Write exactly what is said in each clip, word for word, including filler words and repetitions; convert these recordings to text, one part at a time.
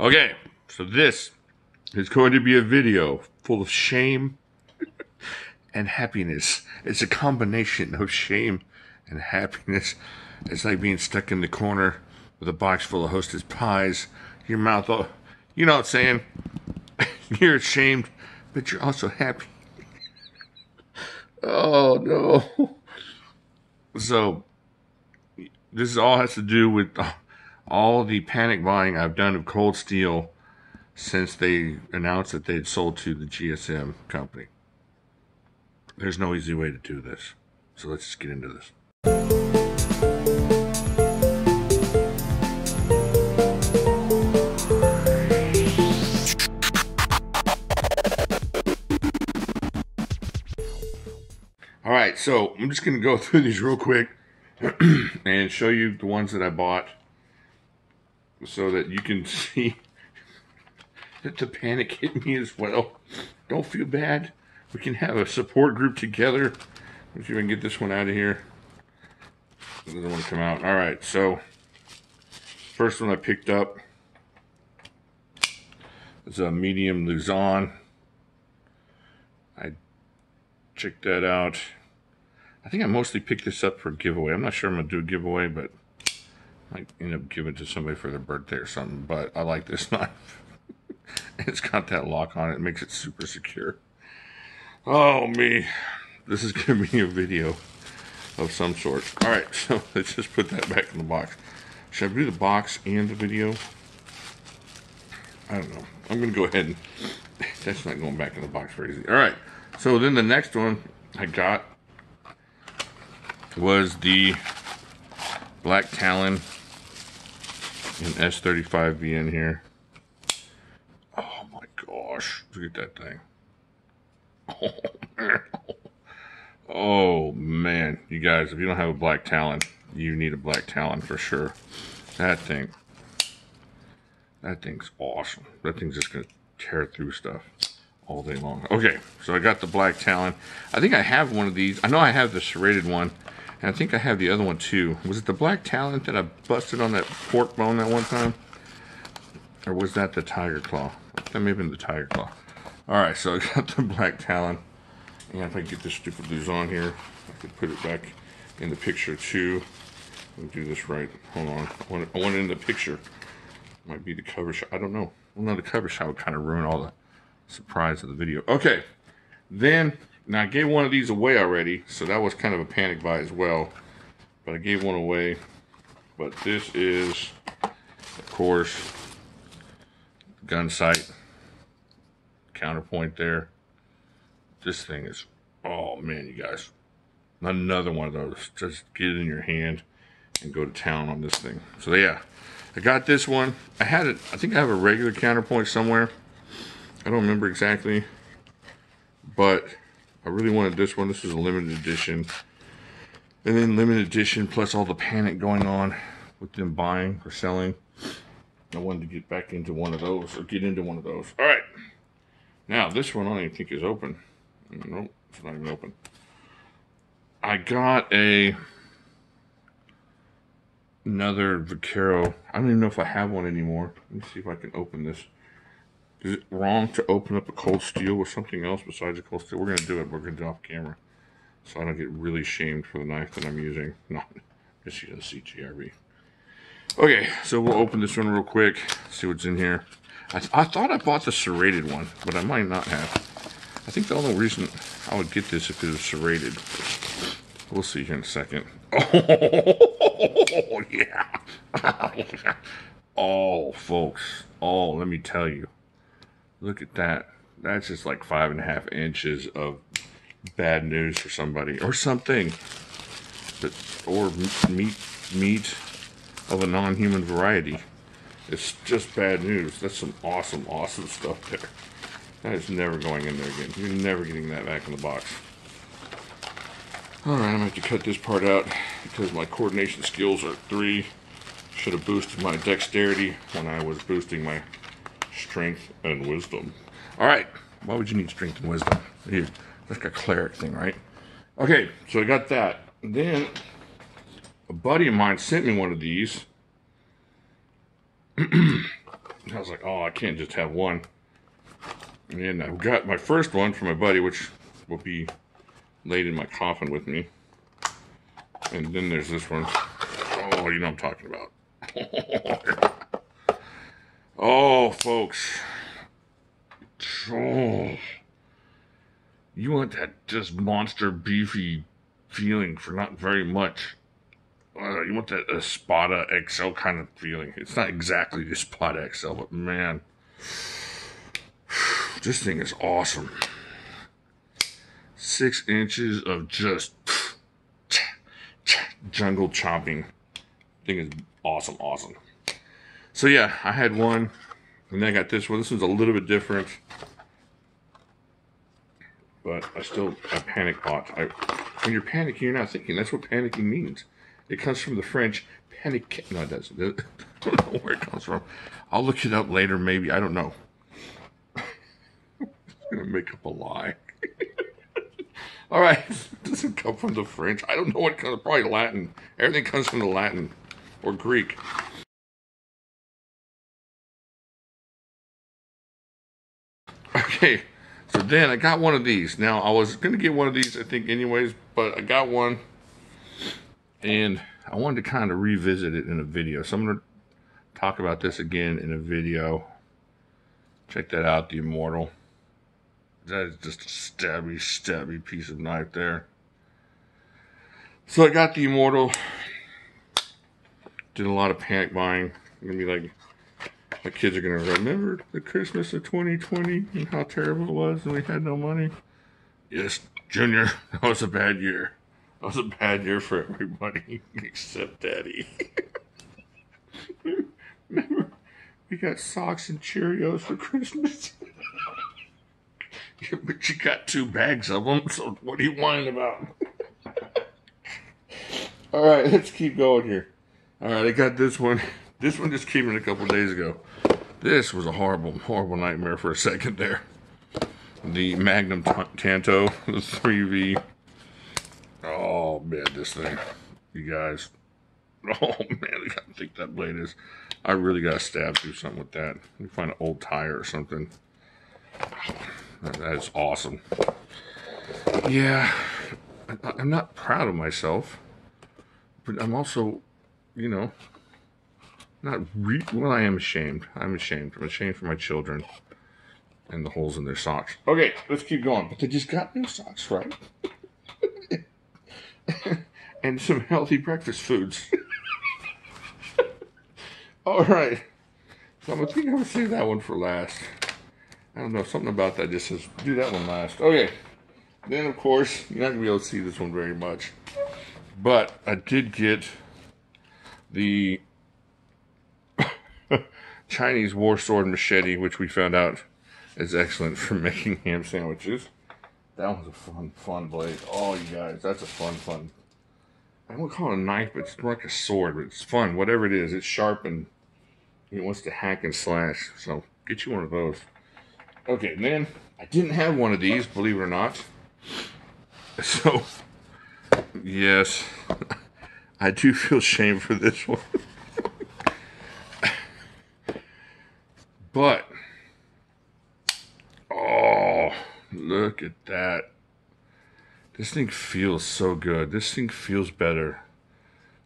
Okay, so this is going to be a video full of shame and happiness. It's a combination of shame and happiness. It's like being stuck in the corner with a box full of Hostess pies. Your mouth, all, you know what I'm saying? You're ashamed, but you're also happy. Oh, no. So, this all has to do with all the panic buying I've done of Cold Steel since they announced that they'd sold to the G S M company. There's no easy way to do this. So let's just get into this. All right, so I'm just going to go through these real quick and show you the ones that I bought so that you can see that the panic hit me as well. Don't feel bad. We can have a support group together. Let's see if we can get this one out of here. It doesn't want to come out. All right, so first one I picked up is a medium Luzon. I checked that out. I think I mostly picked this up for a giveaway. I'm not sure I'm going to do a giveaway, but I might end up giving it to somebody for their birthday or something. But I like this knife. It's got that lock on it. It makes it super secure. Oh, me. This is going to be a video of some sort. All right, so let's just put that back in the box. Should I do the box and the video? I don't know. I'm going to go ahead and... That's not going back in the box very easy. All right, so then the next one I got was the Black Talon and S thirty-five V N here. Oh, my gosh. Look at that thing. Oh man. Oh man, you guys, if you don't have a Black Talon, you need a Black Talon for sure. That thing, that thing's awesome. That thing's just gonna tear through stuff all day long. Okay, so I got the Black Talon. I think I have one of these. I know I have the serrated one, and I think I have the other one too. Was it the Black Talon that I busted on that pork bone that one time? Or was that the Tiger Claw? That may have been the Tiger Claw. Alright, so I got the Black Talon, and if I can get this stupid Luzon here, I could put it back in the picture too. Let me do this right. Hold on. I want, it, I want it in the picture. Might be the cover shot. I don't know. Well, no, the cover shot would kind of ruin all the surprise of the video. Okay, then, now I gave one of these away already, so that was kind of a panic buy as well. But I gave one away. But this is, of course, gun sight. Counterpoint there. This thing is, oh man, you guys, another one of those. Just get it in your hand and go to town on this thing. So yeah, I got this one. I had it, I think I have a regular Counterpoint somewhere. I don't remember exactly, but I really wanted this one. This is a limited edition. And then limited edition plus all the panic going on with them buying or selling. I wanted to get back into one of those or get into one of those. All right. Now, this one I don't even think is open. Nope, it's not even open. I got a another Vaquero. I don't even know if I have one anymore. Let me see if I can open this. Is it wrong to open up a Cold Steel with something else besides a Cold Steel? We're going to do it. We're going to do it off camera. So I don't get really shamed for the knife that I'm using. No, I'm just using a C G R B. Okay, so we'll open this one real quick. See what's in here. I, th I thought I bought the serrated one, but I might not have. I think the only reason I would get this if it was serrated. We'll see here in a second. Oh, yeah. Oh, folks. Oh, let me tell you. Look at that. That's just like five and a half inches of bad news for somebody or something. But, or meat, meat of a non-human variety. It's just bad news. That's some awesome, awesome stuff there. That is never going in there again. You're never getting that back in the box. All right, I'm going to have to cut this part out because my coordination skills are three. Should have boosted my dexterity when I was boosting my strength and wisdom. All right. Why would you need strength and wisdom? Here, that's like a cleric thing, right? Okay, so I got that. And then a buddy of mine sent me one of these. And I was like, oh, I can't just have one. And I got my first one from my buddy, which will be laid in my coffin with me. And then there's this one. Oh, you know what I'm talking about. Oh, folks. Oh. You want that just monster beefy feeling for not very much. Uh, you want that Espada X L kind of feeling. It's not exactly the Espada X L, but man, this thing is awesome. Six inches of just jungle chopping. Thing is awesome, awesome. So yeah, I had one, and then I got this one. This one's a little bit different, but I still I panic bought. I, when you're panicking, you're not thinking. That's what panicking means. It comes from the French panic. No, it doesn't. I don't know where it comes from. I'll look it up later, maybe. I don't know. I'm gonna make up a lie. All right, it doesn't come from the French. I don't know what comes. Probably Latin. Everything comes from the Latin or Greek. Okay, so then I got one of these. Now I was gonna get one of these, I think, anyways, but I got one. And I wanted to kind of revisit it in a video. So I'm going to talk about this again in a video. Check that out, the Immortal. That is just a stabby, stabby piece of knife there. So I got the Immortal. Did a lot of panic buying. I'm going to be like, my kids are going to remember the Christmas of twenty twenty and how terrible it was and we had no money. Yes, Junior, that was a bad year. That was a bad year for everybody except Daddy. Remember, we got socks and Cheerios for Christmas. Yeah, but you got two bags of them, so what are you whining about? All right, let's keep going here. All right, I got this one. This one just came in a couple days ago. This was a horrible, horrible nightmare for a second there. The Magnum T-Tanto, the three V. Oh man, this thing, you guys. Oh man, look how thick that blade is. I really gotta stab through something with that. You find an old tire or something. That is awesome. Yeah, I'm not proud of myself, but I'm also, you know, not re well. I am ashamed. I'm ashamed. I'm ashamed for my children and the holes in their socks. Okay, let's keep going. But they just got new socks, right? And some healthy breakfast foods. All right, so I'm gonna think I'm gonna save that one for last. I don't know, something about that just says do that one last. Okay, then of course you're not gonna be able to see this one very much, but I did get the Chinese war sword machete, which we found out is excellent for making ham sandwiches. That one's a fun, fun blade. Oh, you guys, that's a fun, fun. I wouldn't call it a knife, but it's more like a sword, but it's fun. Whatever it is, it's sharp and it wants to hack and slash. So get you one of those. Okay, and then I didn't have one of these, believe it or not. So, yes, I do feel shame for this one. But, oh. Look at that. This thing feels so good. This thing feels better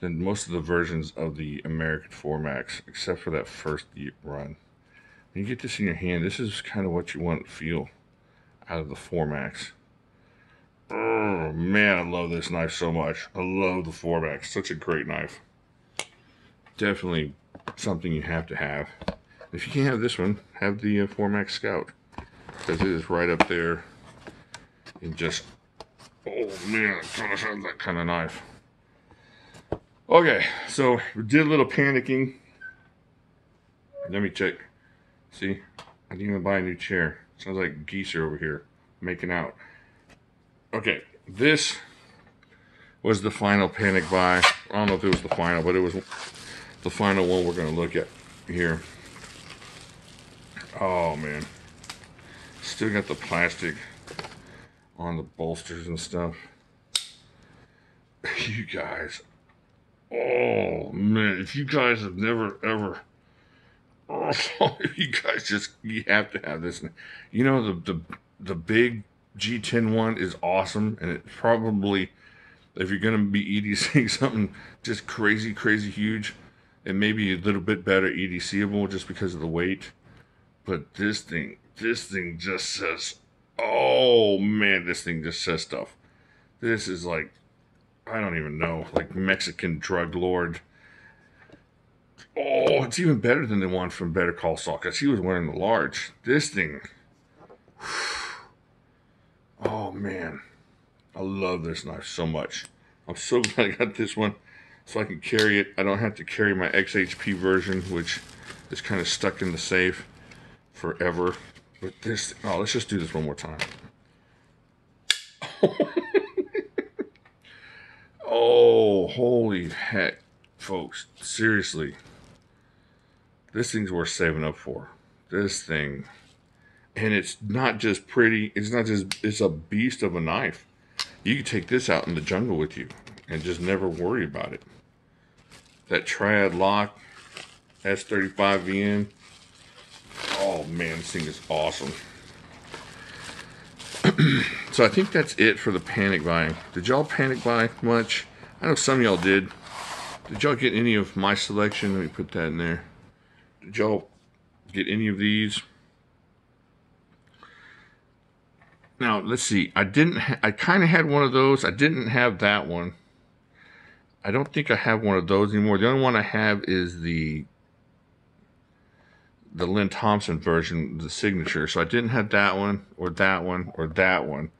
than most of the versions of the American four max, except for that first run. When you get this in your hand, this is kind of what you want to feel out of the four max. Oh, man, I love this knife so much. I love the four max. Such a great knife. Definitely something you have to have. If you can't have this one, have the uh, four max Scout. Because it is right up there and just, oh man, that kind of knife. Okay, so we did a little panicking. Let me check. See, I didn't even buy a new chair. Sounds like geese are over here making out. Okay, this was the final panic buy. I don't know if it was the final, but it was the final one we're going to look at here. Oh man. Still got the plastic on the bolsters and stuff. You guys, oh man, if you guys have never ever oh, you guys just, you have to have this. You know, the the the big G ten one is awesome, and it's probably, if you're going to be EDCing something just crazy, crazy huge, it may be a little bit better EDCable just because of the weight. But this thing, this thing just says, oh man, this thing just says stuff. This is like, I don't even know, like Mexican drug lord. Oh, it's even better than the one from Better Call Saul, because he was wearing the large. This thing, oh man, I love this knife so much. I'm so glad I got this one so I can carry it. I don't have to carry my X H P version, which is kind of stuck in the safe forever. But this, oh, let's just do this one more time. Oh, holy heck, folks, seriously. This thing's worth saving up for. This thing, and it's not just pretty, it's not just, it's a beast of a knife. You can take this out in the jungle with you and just never worry about it. That Tri-Ad Lock, S thirty-five V N. Oh man, this thing is awesome. So I think that's it for the panic buying. Did y'all panic buy much? I know some y'all did. Did y'all get any of my selection? Let me put that in there. Did y'all get any of these? Now, let's see. I didn't, ha I kind of had one of those. I didn't have that one. I don't think I have one of those anymore. The only one I have is the the Lynn Thompson version, the signature. So I didn't have that one, or that one, or that one,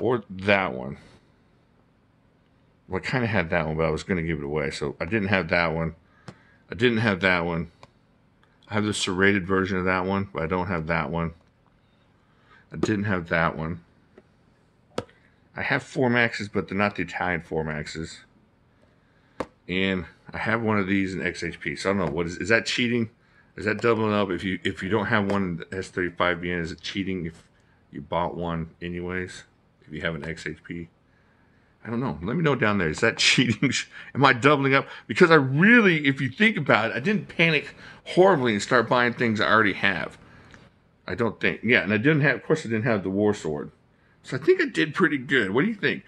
or that one. Well, I kind of had that one, but I was going to give it away. So I didn't have that one. I didn't have that one. I have the serrated version of that one, but I don't have that one. I didn't have that one. I have four maxes, but they're not the Italian four maxes. And I have one of these in X H P. So I don't know, what is, is that cheating? Is that doubling up? If you if you don't have one in the S thirty-five V N, is it cheating if you bought one anyways? If you have an X H P? I don't know. Let me know down there. Is that cheating? Am I doubling up? Because I really, if you think about it, I didn't panic horribly and start buying things I already have. I don't think. Yeah, and I didn't have, of course I didn't have the war sword. So I think I did pretty good. What do you think?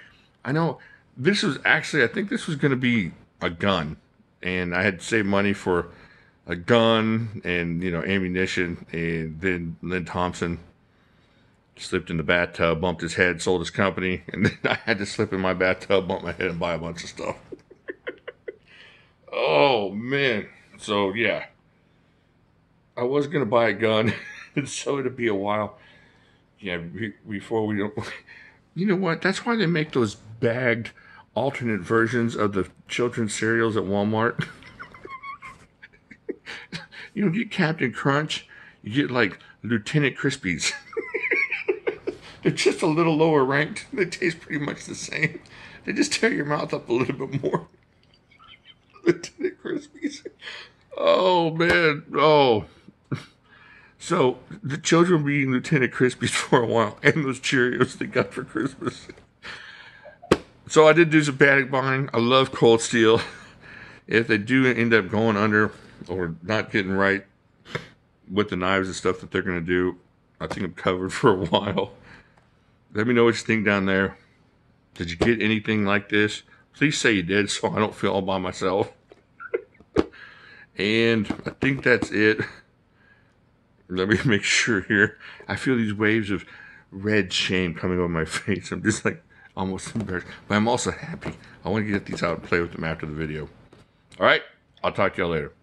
I know this was actually, I think this was going to be a gun. And I had saved money for a gun and, you know, ammunition, and then Lynn Thompson slipped in the bathtub, bumped his head, sold his company, and then I had to slip in my bathtub, bump my head, and buy a bunch of stuff. Oh, man. So, yeah. I was going to buy a gun, and so it'd be a while. Yeah, before we don't... You know what? That's why they make those bagged alternate versions of the children's cereals at Walmart. You don't get Captain Crunch, you get like Lieutenant Krispies. They're just a little lower ranked. They taste pretty much the same. They just tear your mouth up a little bit more. Lieutenant Krispies. Oh, man. Oh. So the children were eating Lieutenant Krispies for a while, and those Cheerios they got for Christmas. So I did do some panic buying. I love Cold Steel. If they do end up going under, or not getting right with the knives and stuff that they're going to do, I think I'm covered for a while. Let me know what you think down there. Did you get anything like this? Please say you did so I don't feel all by myself. And I think that's it. Let me make sure here. I feel these waves of red shame coming over my face. I'm just like almost embarrassed. But I'm also happy. I want to get these out and play with them after the video. Alright, I'll talk to y'all later.